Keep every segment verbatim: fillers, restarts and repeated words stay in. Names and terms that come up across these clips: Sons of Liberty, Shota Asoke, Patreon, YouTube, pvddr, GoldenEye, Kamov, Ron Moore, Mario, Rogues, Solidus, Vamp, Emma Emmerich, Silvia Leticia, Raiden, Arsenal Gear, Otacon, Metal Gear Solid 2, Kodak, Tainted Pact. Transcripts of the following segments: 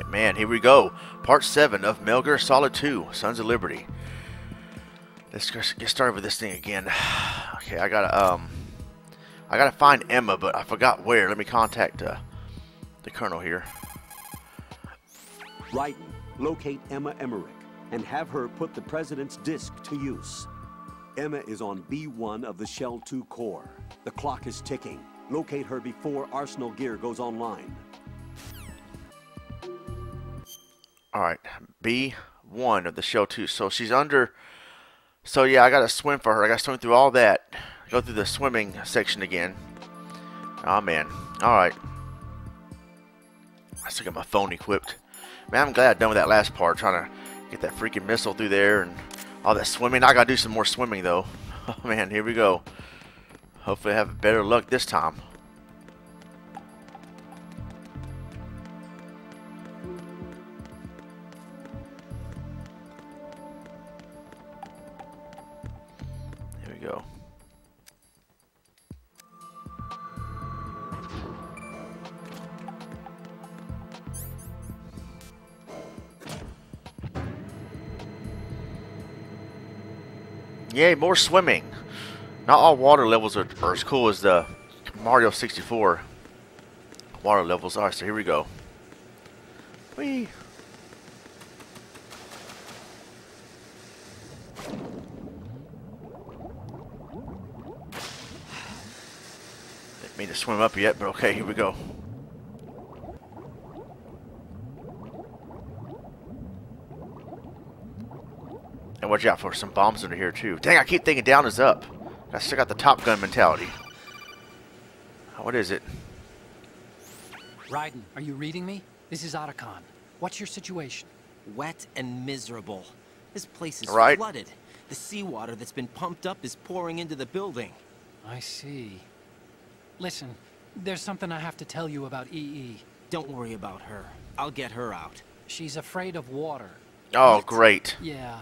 Alright, man, here we go. Part seven of Metal Gear Solid two, Sons of Liberty. Let's get started with this thing again. Okay, I gotta, um... I gotta find Emma, but I forgot where. Let me contact, uh, the Colonel here. Raiden, locate Emma Emmerich, and have her put the President's disc to use. Emma is on B one of the Shell two core. The clock is ticking. Locate her before Arsenal Gear goes online. Alright, B one of the Shell two. So she's under... So yeah, I gotta swim for her. I gotta swim through all that. Go through the swimming section again. Oh man. Alright. I still got my phone equipped. Man, I'm glad I'm done with that last part. Trying to get that freaking missile through there and all that swimming. I gotta do some more swimming though. Oh man, here we go. Hopefully I have better luck this time. There we go. Yay, more swimming. Not all water levels are, are as cool as the Mario sixty-four water levels are. So here we go. Whee. Didn't mean to swim up yet, but okay, here we go. And watch out for some bombs under here too. Dang, I keep thinking down is up. I still got the Top Gun mentality. What is it? Raiden, are you reading me? This is Otacon. What's your situation? Wet and miserable. This place is right. flooded. The seawater that's been pumped up is pouring into the building. I see. Listen, there's something I have to tell you about E E. Don't worry about her. I'll get her out. She's afraid of water. Oh, what? Great. Yeah.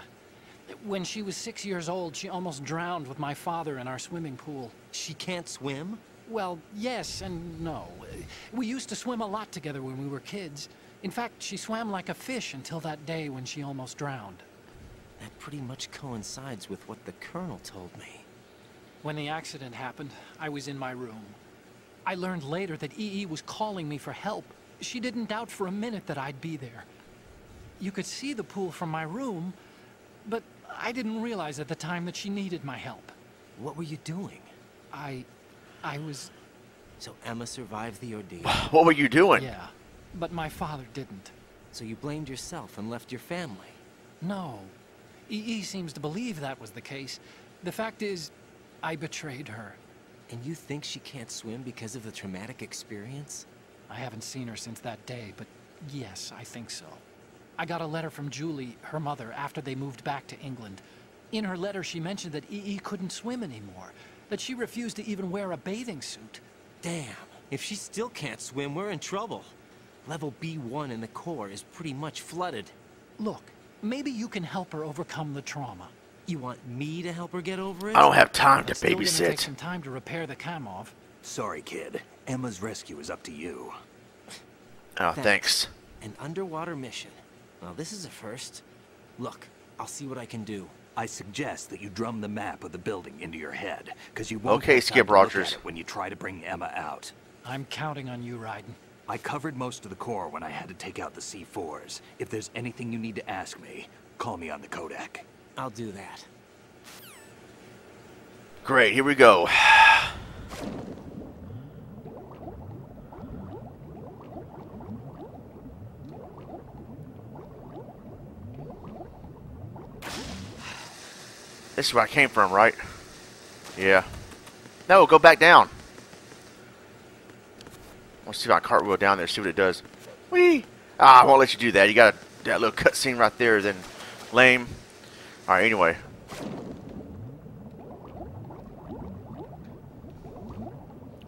When she was six years old, she almost drowned with my father in our swimming pool. She can't swim? Well, yes and no. We used to swim a lot together when we were kids. In fact, she swam like a fish until that day when she almost drowned. That pretty much coincides with what the Colonel told me. When the accident happened, I was in my room. I learned later that E E was calling me for help. She didn't doubt for a minute that I'd be there. You could see the pool from my room, but I didn't realize at the time that she needed my help. What were you doing? I... I was... So Emma survived the ordeal. What were you doing? Yeah, but my father didn't. So you blamed yourself and left your family? No. E E seems to believe that was the case. The fact is, I betrayed her. And you think she can't swim because of the traumatic experience? I haven't seen her since that day, but yes, I think so. I got a letter from Julie, her mother, after they moved back to England. In her letter, she mentioned that E E couldn't swim anymore, that she refused to even wear a bathing suit. Damn, if she still can't swim, we're in trouble. Level B one in the core is pretty much flooded. Look, maybe you can help her overcome the trauma. You want me to help her get over it? I don't have time to babysit. It's still gonna take some time to repair the Kamov. Sorry, kid. Emma's rescue is up to you. Oh, thanks. thanks. An underwater mission. Well, this is a first. Look, I'll see what I can do. I suggest that you drum the map of the building into your head, because you won't. Okay, Skip Rogers. When you try to bring Emma out, I'm counting on you, Raiden. I covered most of the core when I had to take out the C fours. If there's anything you need to ask me, call me on the Kodak. I'll do that. Great. Here we go. This is where I came from, right? Yeah. No, go back down. Let's see if I cartwheel down there, see what it does. Whee! Ah, I won't let you do that. You got that little cutscene right there, then lame. Alright, anyway.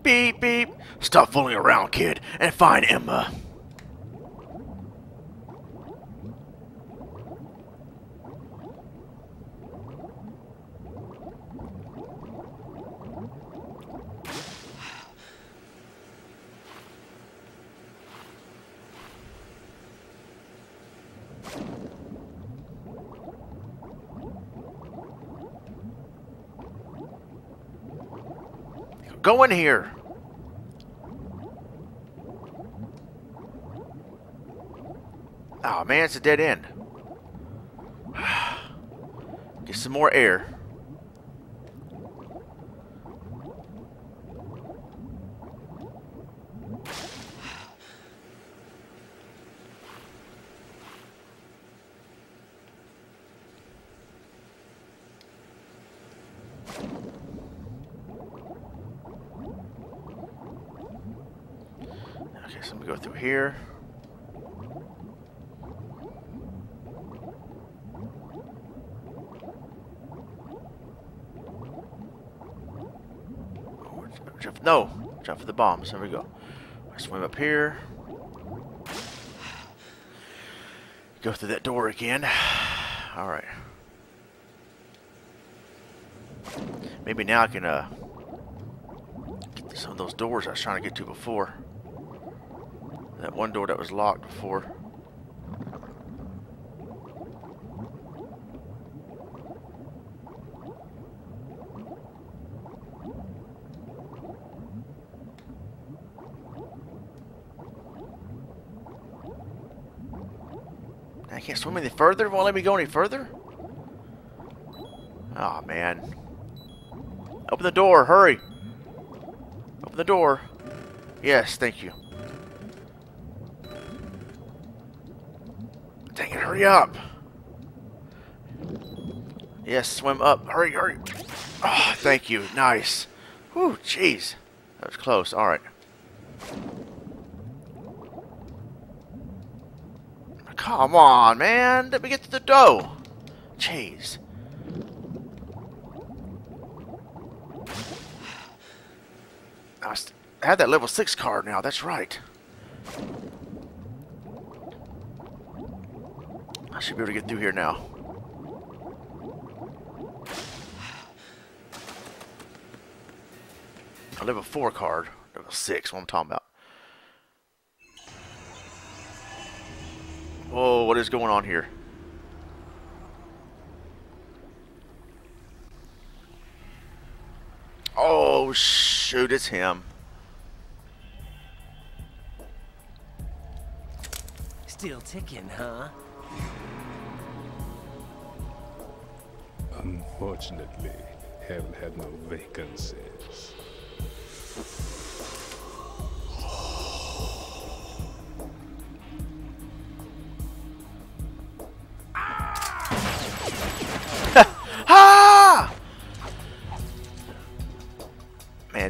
Beep, beep. Stop fooling around, kid, and find Emma. Go in here. Oh man, it's a dead end. Get some more air. Okay, so I'm gonna go through here. No! Jump for the bombs. There we go. I swim up here. Go through that door again. Alright. Maybe now I can uh, get to some of those doors I was trying to get to before. That one door that was locked before. I can't swim any further? Won't let me go any further? Aw, man. Open the door, hurry! Open the door. Yes, thank you. Dang it, hurry up! Yes, swim up. Hurry, hurry! Oh, thank you. Nice. Whew, jeez. That was close. Alright. Come on, man! Let me get to the dough! Jeez. I have that level six card now, that's right. I should be able to get through here now. A level four card. Level six, what I'm talking about. Whoa, what is going on here? Oh, shoot, it's him. Still ticking, huh? Unfortunately, hell had no vacancies.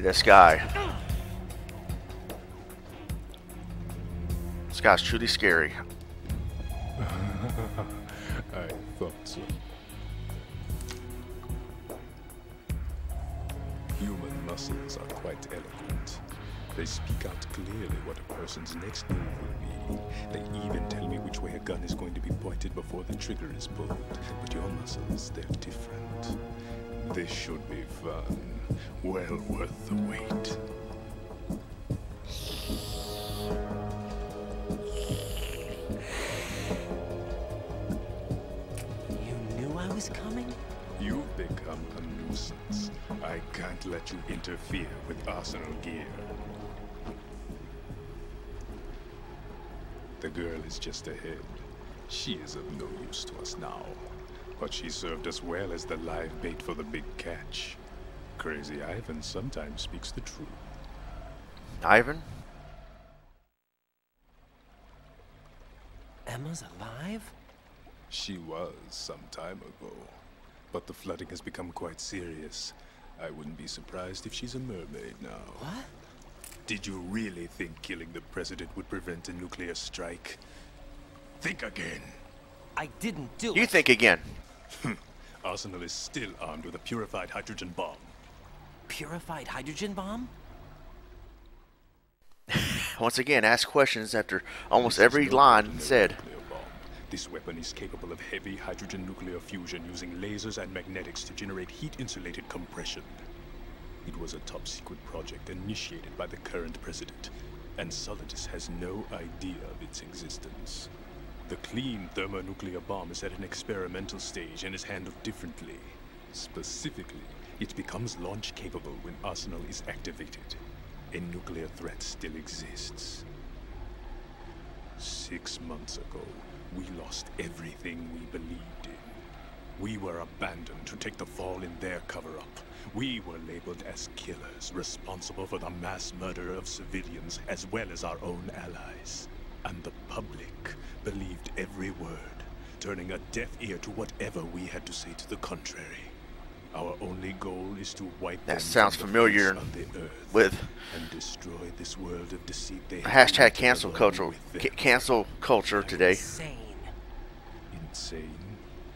This guy. This guy's truly scary. I thought so. Human muscles are quite eloquent. They speak out clearly what a person's next move will be. They even tell me which way a gun is going to be pointed before the trigger is pulled. But your muscles, they're different. This should be fun. Well worth the wait. You knew I was coming? You've become a nuisance. I can't let you interfere with Arsenal Gear. The girl is just ahead. She is of no use to us now. But she served us well as the live bait for the big catch. Crazy Ivan sometimes speaks the truth. Ivan? Emma's alive? She was some time ago. But the flooding has become quite serious. I wouldn't be surprised if she's a mermaid now. What? Did you really think killing the president would prevent a nuclear strike? Think again. I didn't do it. You think again. Arsenal is still armed with a purified hydrogen bomb. Purified hydrogen bomb? Once again, ask questions after almost every line said. This weapon is capable of heavy hydrogen nuclear fusion using lasers and magnetics to generate heat-insulated compression. It was a top-secret project initiated by the current president, and Solidus has no idea of its existence. The clean thermonuclear bomb is at an experimental stage and is handled differently. Specifically, It becomes launch capable when Arsenal is activated. A nuclear threat still exists. Six months ago, we lost everything we believed in. We were abandoned to take the fall in their cover-up. We were labeled as killers, responsible for the mass murder of civilians as well as our own allies. And the public believed every word, turning a deaf ear to whatever we had to say to the contrary. Our only goal is to wipe that sounds familiar with and destroy this world of deceit. They hashtag cancel culture. Cancel culture today. Insane. Insane.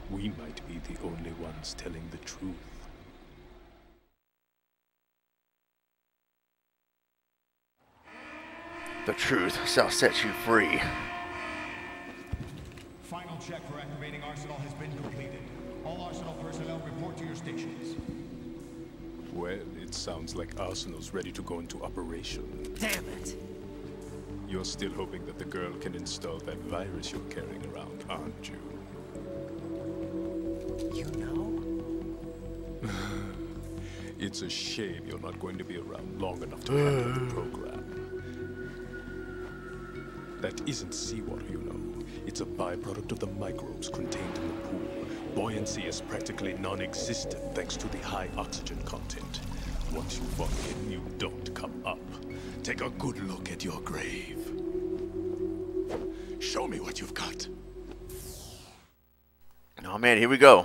We might be the only ones telling the truth. The truth shall set you free. Final check for activating Arsenal has been completed. All Arsenal personnel report to your stations. Well, it sounds like Arsenal's ready to go into operation. Damn it! You're still hoping that the girl can install that virus you're carrying around, aren't you? You know? It's a shame you're not going to be around long enough to handle the program. That isn't seawater, you know. It's a byproduct of the microbes contained in the pool. Buoyancy is practically non-existent thanks to the high oxygen content. Once you fall in, you don't come up. Take a good look at your grave. Show me what you've got. Oh man, here we go.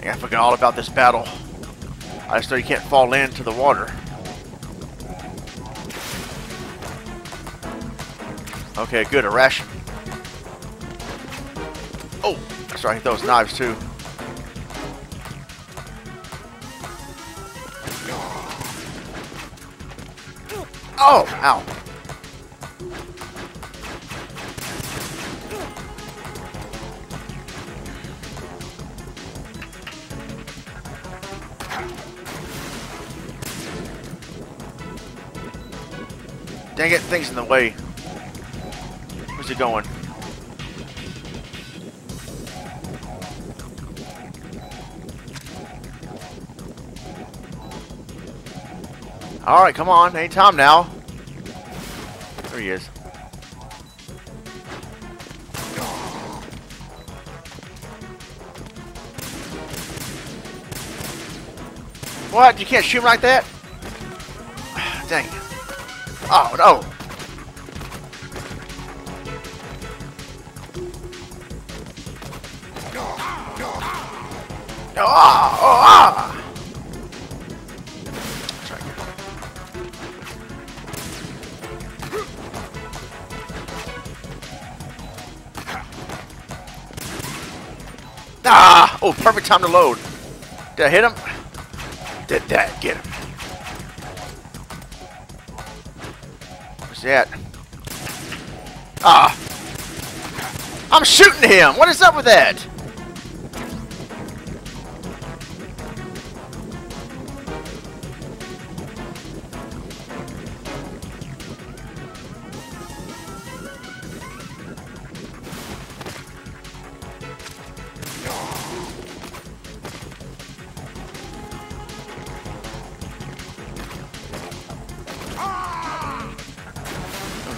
I forgot all about this battle. I just know you can't fall into the water. Okay, good, a ration. Oh, that's right, I hit those knives too. Oh, ow. Dang it, things in the way. Where's he going? Alright, come on. Ain't time now. There he is. What? You can't shoot him like that? Dang it. Oh no! Oh, oh, ah! Ah! Oh, perfect time to load. Did I hit him? Did that get him? Yet. Ah! I'm shooting him! What is up with that?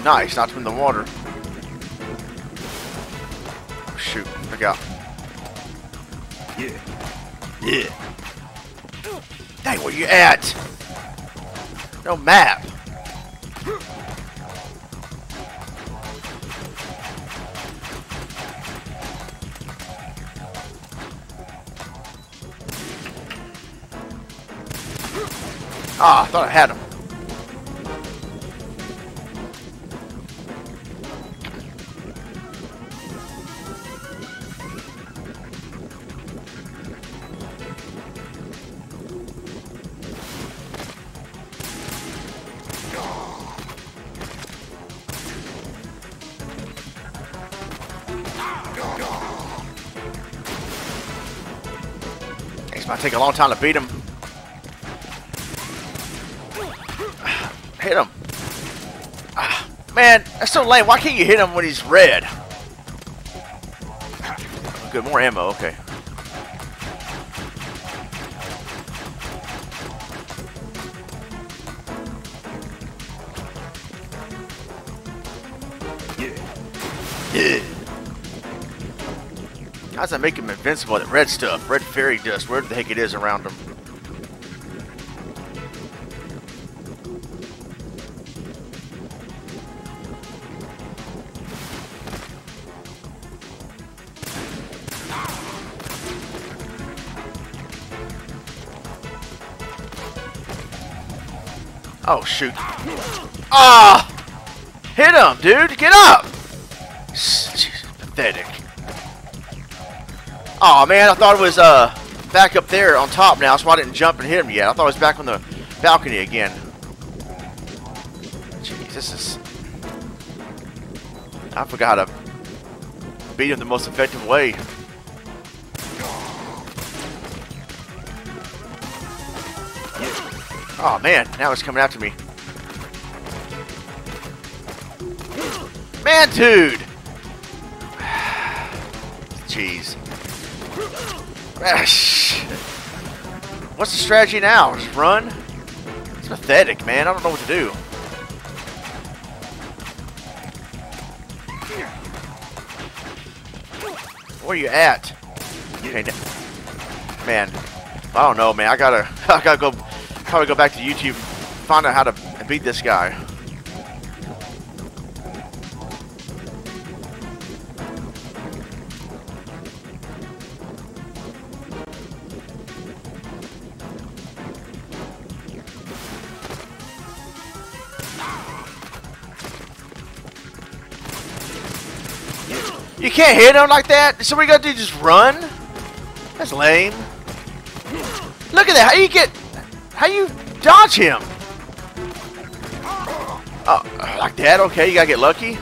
Nice, knocked him in the water. Oh, shoot, look out. Yeah. Yeah. Dang, where you at? No map. Ah, I thought I had him. It's gonna take a long time to beat him. hit him. Ah, man, that's so lame. Why can't you hit him when he's red? Good, more ammo. Okay. Yeah. Yeah. How's that make him invincible? That red stuff, red fairy dust, wherever the heck it is around him. Oh shoot! Ah! Oh, hit him, dude! Get up! Pathetic. Oh man, I thought it was uh back up there on top now, so I didn't jump and hit him yet. I thought it was back on the balcony again. Jeez, this is. I forgot how to beat him the most effective way. Oh man, now it's coming after me. Man, dude! Jeez. What's the strategy now? Just run? It's pathetic, man. I don't know what to do. Where are you at? Okay, man, I don't know, man. I gotta, I gotta go. Probably go back to YouTube and find out how to beat this guy. You can't hit him like that? So we gotta do just run? That's lame. Look at that, how do you get... How you dodge him? Oh, like that? Okay, you gotta get lucky.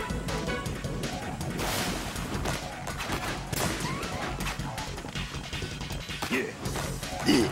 Yeah. Yeah.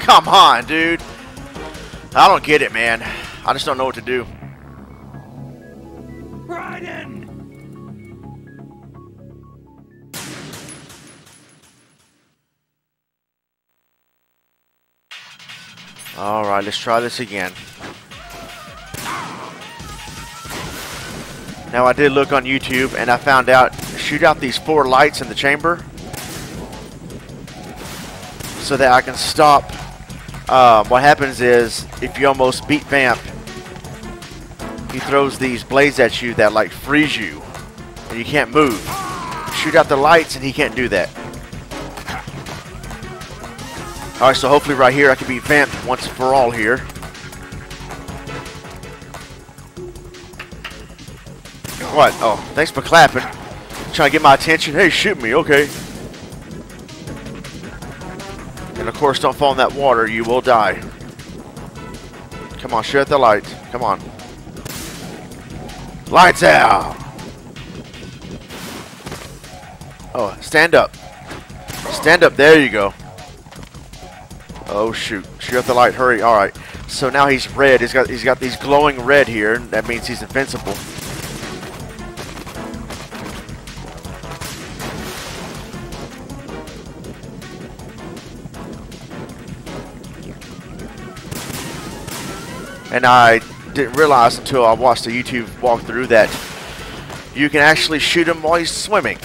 Come on, dude. I don't get it, man. I just don't know what to do. Raiden! All right, let's try this again. Now, I did look on YouTube, and I found out, shoot out these four lights in the chamber so that I can stop. Uh, what happens is, if you almost beat Vamp, he throws these blades at you that like freeze you, and you can't move. Shoot out the lights, and he can't do that. All right, so hopefully right here I can beat Vamp once for all here. What? Oh, thanks for clapping. Trying to get my attention. Hey, shoot me. Okay. And of course, don't fall in that water. You will die. Come on, shoot the light. Come on. Lights out! Oh, stand up. Stand up. There you go. Oh, shoot. Shoot the light. Hurry. All right. So now he's red. He's got he's got these glowing red here. That means he's invincible. And I didn't realize until I watched a YouTube walkthrough that you can actually shoot him while he's swimming.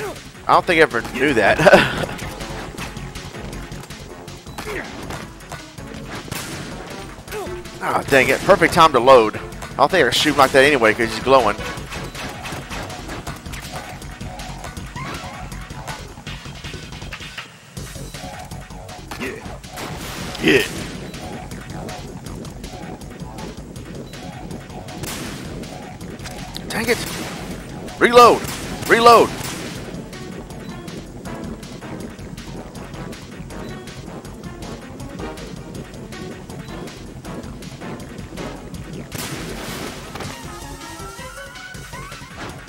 I don't think I ever knew that. Oh, dang it. Perfect time to load. I don't think I can shoot him like that anyway because he's glowing. Yeah. Yeah. Dang it! Reload! Reload!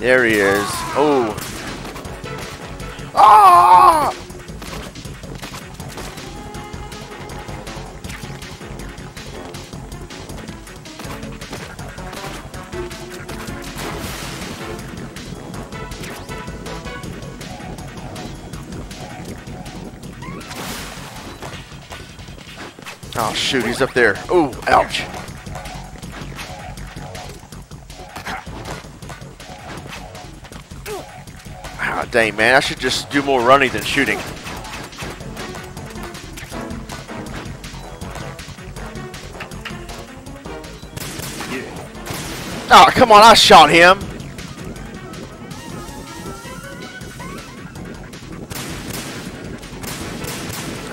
There he is. Oh! Ah! Oh shoot, he's up there. Oh, ouch. Ah, dang, man. I should just do more running than shooting. Oh, come on. I shot him.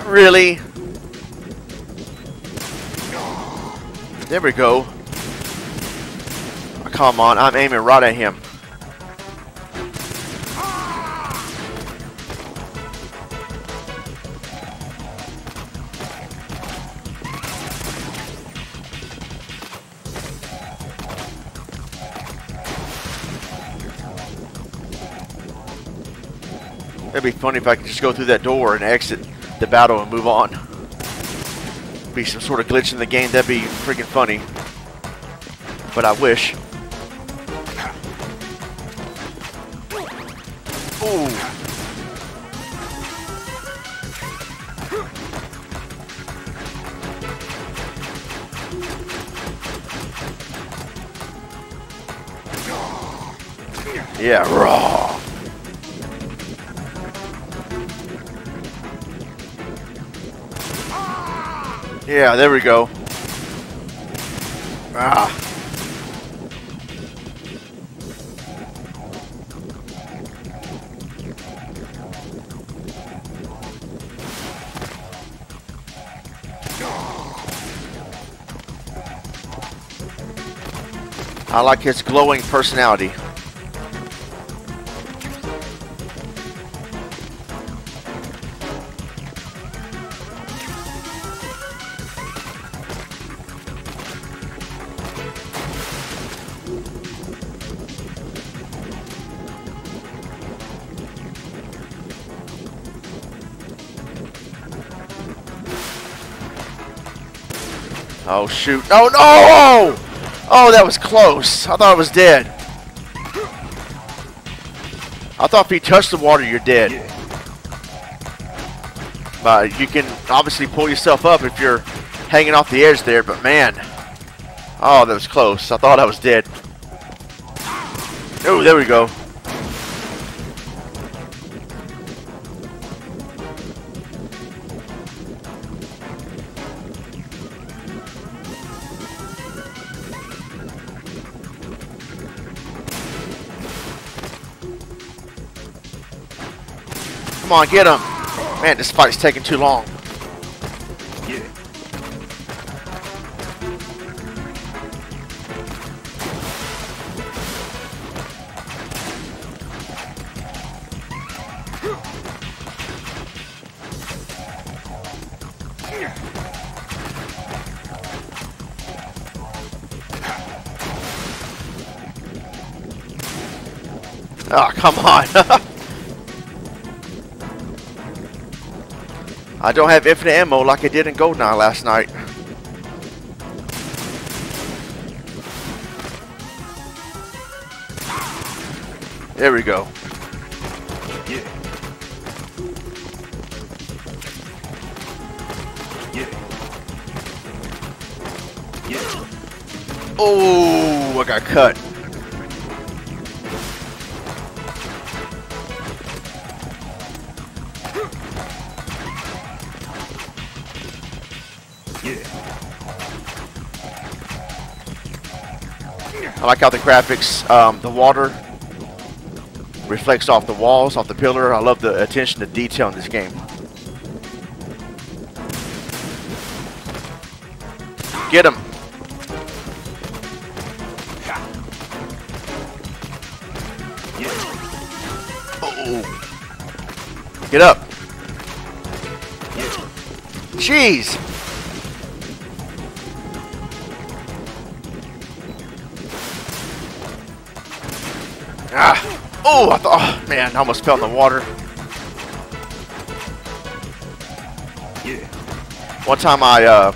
Really? There we go. Oh, come on, I'm aiming right at him. That'd be funny if I could just go through that door and exit the battle and move on. Be some sort of glitch in the game. That'd be freaking funny, but I wish. Ooh. Yeah, raw. Yeah, there we go. Ah. I like his glowing personality. Oh shoot. Oh no! Oh, that was close. I thought I was dead. I thought if you touch the water, you're dead. But uh, you can obviously pull yourself up if you're hanging off the edge there, but man. Oh, that was close. I thought I was dead. Oh, there we go. Come on, get him. Man, this fight's taking too long. Yeah. Oh, come on. I don't have infinite ammo like I did in GoldenEye last night. There we go. Yeah. Yeah. Yeah. Oh, I got cut. I like how the graphics, um, the water reflects off the walls, off the pillar. I love the attention to detail in this game. Get him. Uh-oh. Get up. Jeez. Ah! Oh, I thought, oh, man, I almost fell in the water. Yeah. One time I, uh,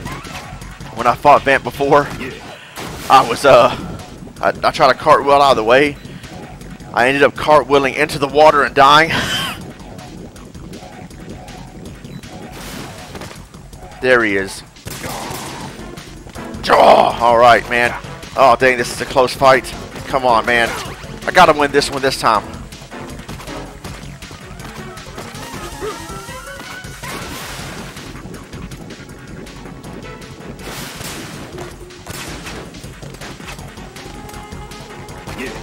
when I fought Vamp before, yeah. I was, uh, I, I tried to cartwheel out of the way. I ended up cartwheeling into the water and dying. There he is. Oh, all right, man. Oh, dang, this is a close fight. Come on, man. I gotta win this one this time. Yeah.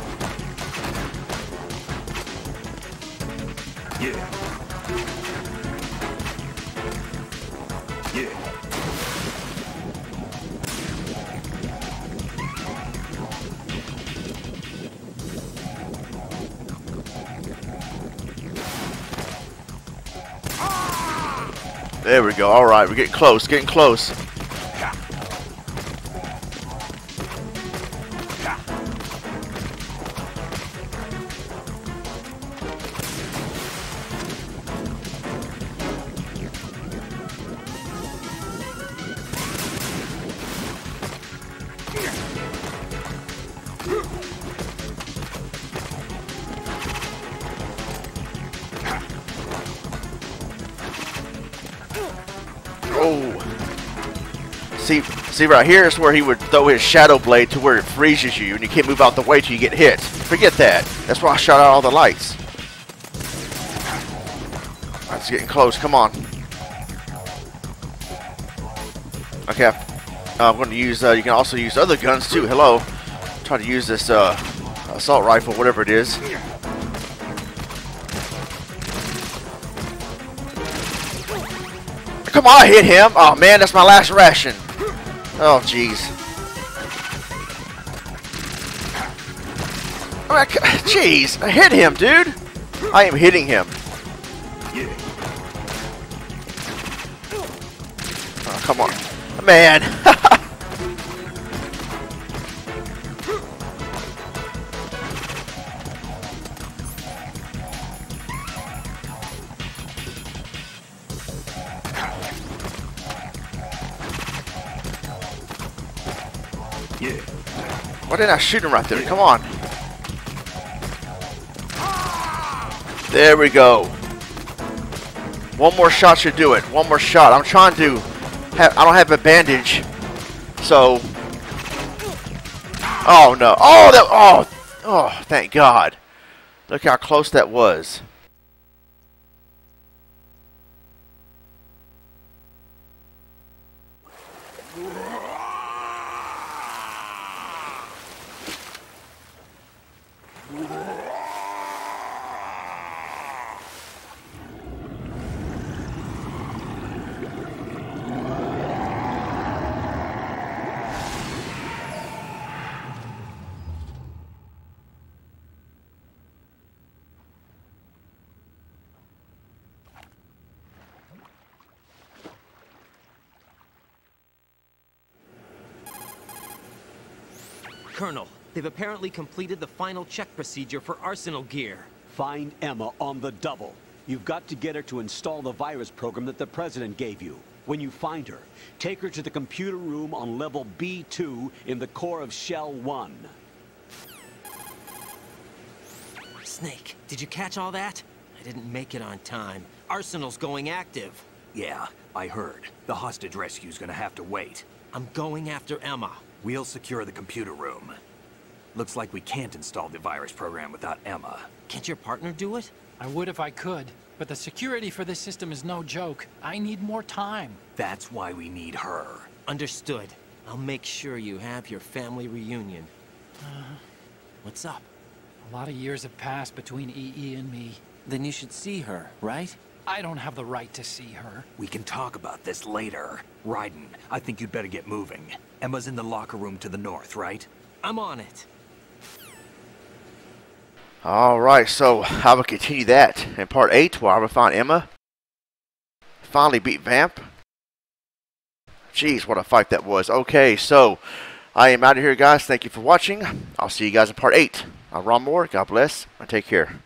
Yeah. Yeah. There we go. All right, we're getting close, getting close. See, see right here is where he would throw his shadow blade to where it freezes you and you can't move out the way till you get hit. Forget that. That's why I shot out all the lights. It's getting close. Come on. Okay, uh, I'm going to use. Uh, you can also use other guns too. Hello. Try to use this uh, assault rifle, whatever it is. Come on, I hit him. Oh man, that's my last ration. Oh jeez. Right, jeez, I hit him, dude. I am hitting him. Oh, come on, man. Yeah. Why didn't I shoot him right there? Yeah. Come on. There we go. One more shot should do it. One more shot. I'm trying to have, I don't have a bandage. So. Oh no. Oh that, oh oh thank God. Look how close that was. Colonel, they've apparently completed the final check procedure for Arsenal Gear. Find Emma on the double. You've got to get her to install the virus program that the president gave you. When you find her, take her to the computer room on level B two in the core of Shell one. Snake, did you catch all that? I didn't make it on time. Arsenal's going active. Yeah, I heard. The hostage rescue's gonna have to wait. I'm going after Emma. We'll secure the computer room. Looks like we can't install the virus program without Emma. Can't your partner do it? I would if I could, but the security for this system is no joke. I need more time. That's why we need her. Understood. I'll make sure you have your family reunion. Uh, What's up? A lot of years have passed between E E and me. Then you should see her, right? I don't have the right to see her. We can talk about this later. Raiden, I think you'd better get moving. Emma's in the locker room to the north, right? I'm on it. Alright, so I will continue that in part eight, where I will find Emma. Finally beat Vamp. Jeez, what a fight that was. Okay, so I am out of here, guys. Thank you for watching. I'll see you guys in part eight. I'm Ron Moore. God bless, and take care.